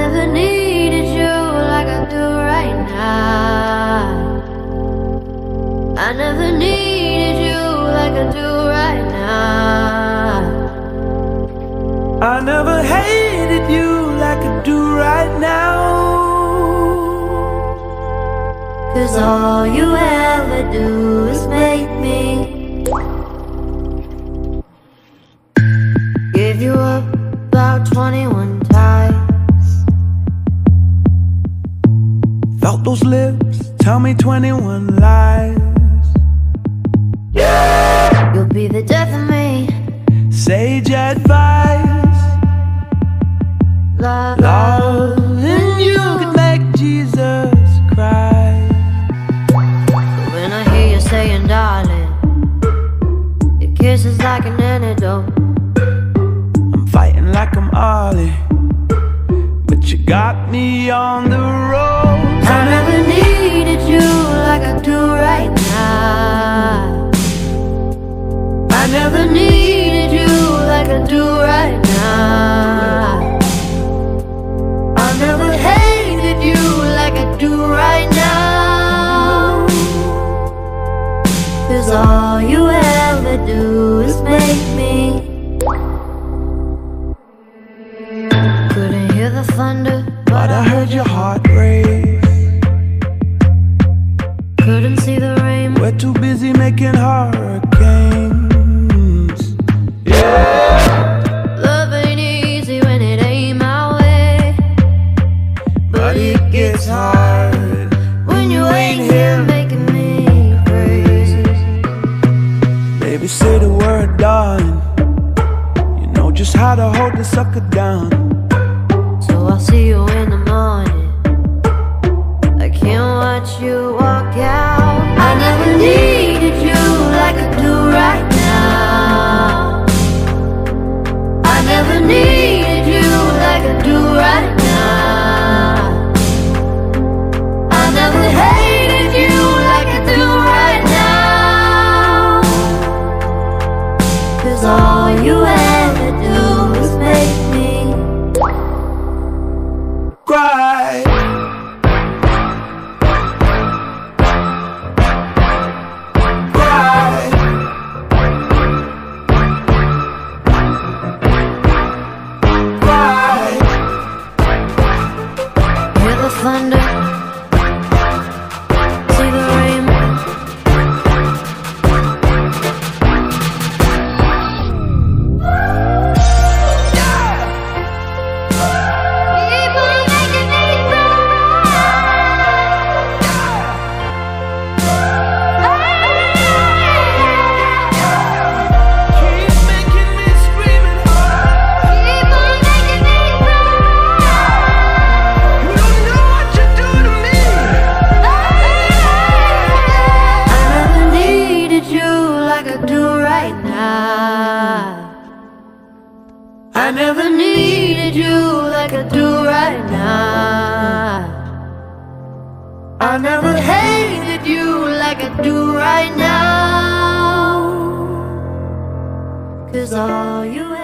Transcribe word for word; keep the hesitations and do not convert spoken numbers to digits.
never needed you like I do right now. I never needed you like I do right now. I never hated you like I do right now. Cause all you ever do is make me give you up about twenty-one times. Felt those lips tell me twenty-one lies. Yeah! You'll be the death of me. Sage advice. Love, love, and you could make Jesus cry. When I hear you saying, darling, your kiss is like an antidote. Fighting like I'm Ollie, but you got me on the ropes. I never needed you like I do right now. I never needed you like I do right now. I never hated you like I do right now. Cause all you ever do is make me. The thunder, but I heard your heart race. Couldn't see the rain. We're too busy making hurricanes. Yeah. Love ain't easy when it ain't my way, but, but it gets hard when you ain't here, making me crazy. Baby, say the word, darling. You know just how to hold the sucker down. I'll see you in the morning. I can't watch you walk out. I never needed you like I do right now. I never needed you like I do right now. I never hated you like I do right now. Cause all you ever do is make cry. Cry. Cry. Hear the thunder, see the rain. I never needed you like I do right now. I never hated you like I do right now. Cause all you